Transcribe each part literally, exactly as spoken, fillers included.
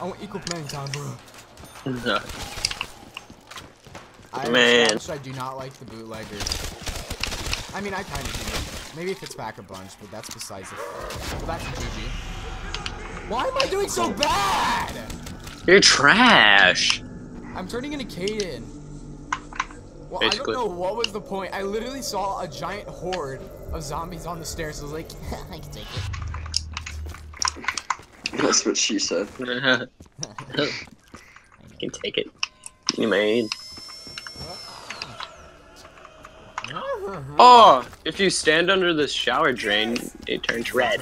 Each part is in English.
I want equal playing time, bro. No. I, Man. Actually, I do not like the bootleggers. I mean, I kind of do. Maybe if it's back a bunch, but that's besides the point. Well, that's G G. Why am I doing so bad? You're trash. I'm turning into Kaden. Well, Basically. I don't know what was the point. I literally saw a giant horde of zombies on the stairs. I was like, I can take it. That's what she said. I can take it. Give me my aid. Oh, if you stand under this shower drain, it turns red.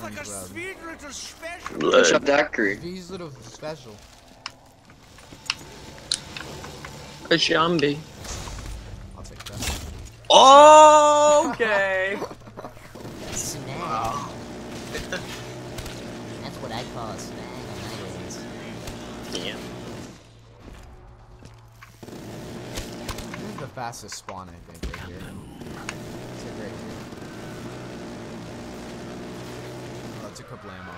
Blood. A zombie. I'll take that. Oh, okay. Snag. Wow. That's what I call a snag on my ways. Damn. This is the fastest spawn, I think, right here. It's a couple ammo,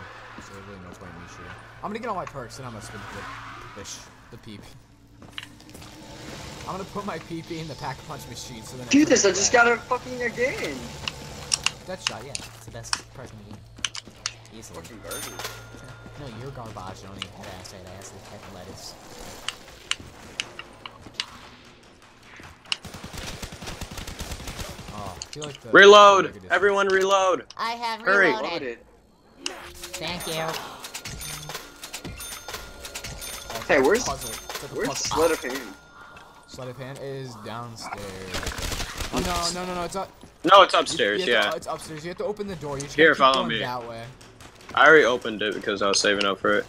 so there's really no point in me shooting. I'm gonna get all my perks and I'm gonna spin the, the, the peep. I'm gonna put my P P in the pack punch machine so then I Dude, this, I just got a fucking again! Deadshot, yeah, it's the best perk in the game. Easily. Fucking garbage. No, you're garbage, you don't even have ass right ass, like head lettuce. Oh, I feel like the reload! Everyone reload! I have Hurry. reloaded. Thank you. Oh, hey, where's where's sleight of hand? Sleight of hand is downstairs. Oh no no no no it's up. No, it's upstairs. You, you yeah. To, it's upstairs. You have to open the door. You Here, keep follow me. That way. I already opened it because I was saving up for it.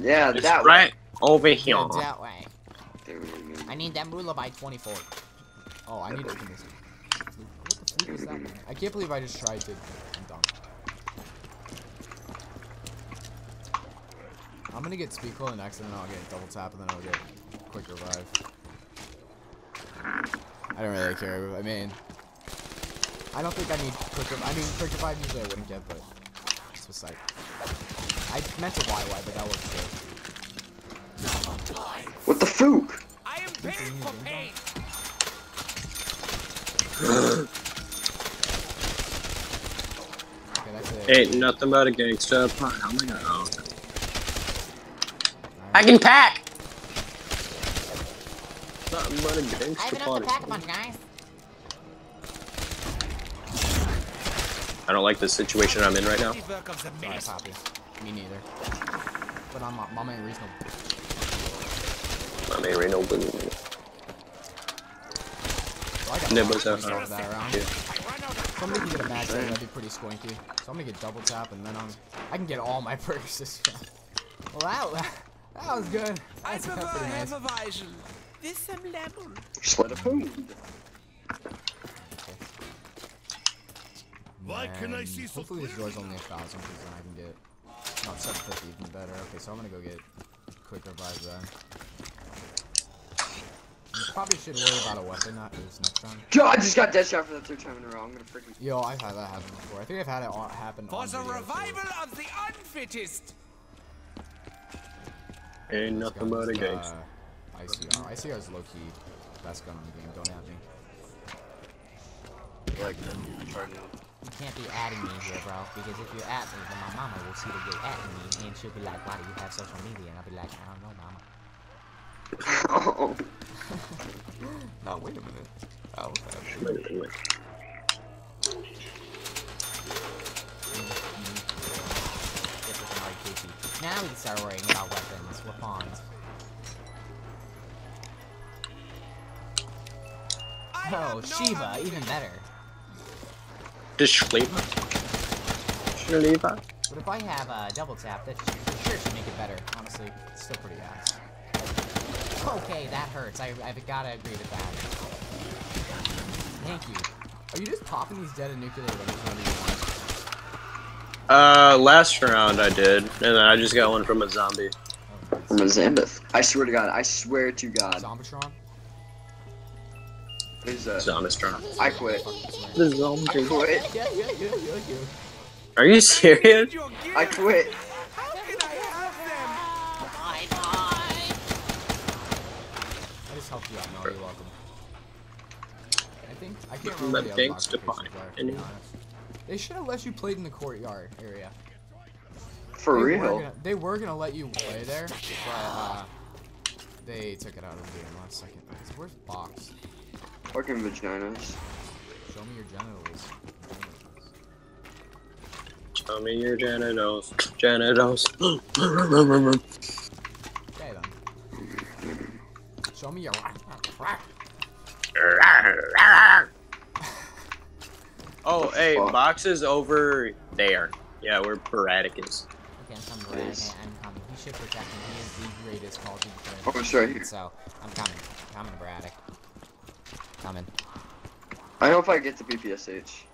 Yeah, it's that right way. Right over here. Yeah, that way. I need that moolah by twenty-four. Oh, I need to open this. What the fuck is that? Man? I can't believe I just tried to. I'm gonna get speed coil next, and then I'll get double tap, and then I'll get quick revive. I don't really care. I mean, I don't think I need quick revive. I mean, quick revive usually I wouldn't get, but it's just like I meant to Y Y, but that works good. What the fook? I am paying for pain. Okay, ain't nothing but a gangsta. Oh my god. I can pack! Nothing but a gangster party. I have enough to pack a bunch, guys. I don't like the situation I'm in right now. Sorry, Poppy. Me neither. But I'm not. Mama ain't reasonable. Mama ain't reasonable. So I got Nibbles out that round. Yeah. Somebody can get a match, that'd be pretty squinky. So I'm gonna get double tap and then I'm. I can get all my perks this round. Well, that. That was good. I prefer half a vision. This some lemon. Sweat of food. Why can I see so Hopefully this door's only a thousand because then I can get not seven fifty even better. Okay, so I'm gonna go get quick revive then. Probably should worry about a weapon not this next time. Yo, I just got deadshot for the third time in a row. I'm gonna freaking. Yo, I've had that happen before. I think I've had it happen. For the revival too. Of the unfittest. Ain't nothing but a gangster. Uh, I C R. I C R is low-key best gun on the game. Don't at me. You like them. You can't be adding me here, bro. Because if you're at me, then my mama will see that you're at me, and she'll be like, "Why do you have social media?" And I'll be like, "I don't know, mama." Oh. Now wait a minute. I'll have wait a minute. Now we can start worrying about weapons. We're pawns. Oh, Shiva, even better. Does Shaliva? Shaliva? But if I have a uh, double tap, that sure should make it better. Honestly, it's still pretty ass. Okay, that hurts. I, I've gotta agree with that. Thank you. Are you just popping these dead and nuclear weapons whenever you want? Uh, last round I did, and then I just got one from a zombie. Okay. From a Zambith. I swear to God, I swear to God. Zombitron? What is that? Zombitron. I quit. The zombie. I quit. Yeah, yeah, yeah, yeah, yeah. Are you serious? I quit. How can I have them? my god! I just helped you out, Mel. You're welcome. I think I can't remember the other locations there, to be honest. They should have let you play in the courtyard area. For they real? Were gonna, they were gonna let you play there, but uh, they took it out of the game last second. Where's box? Fucking vaginas. Show me your genitals. Show me your genitals. Genitals. Hey, then. Show me your. Oh, hey, fuck? Box is over there. Yeah, we're Baraticus. Okay, I'm coming. Right. Nice. Okay, I'm coming. He should protect me. He is the greatest Call of Duty player. Oh, sorry. So, I'm coming. I'm coming, Baratic. Coming. I hope I get the B P S H.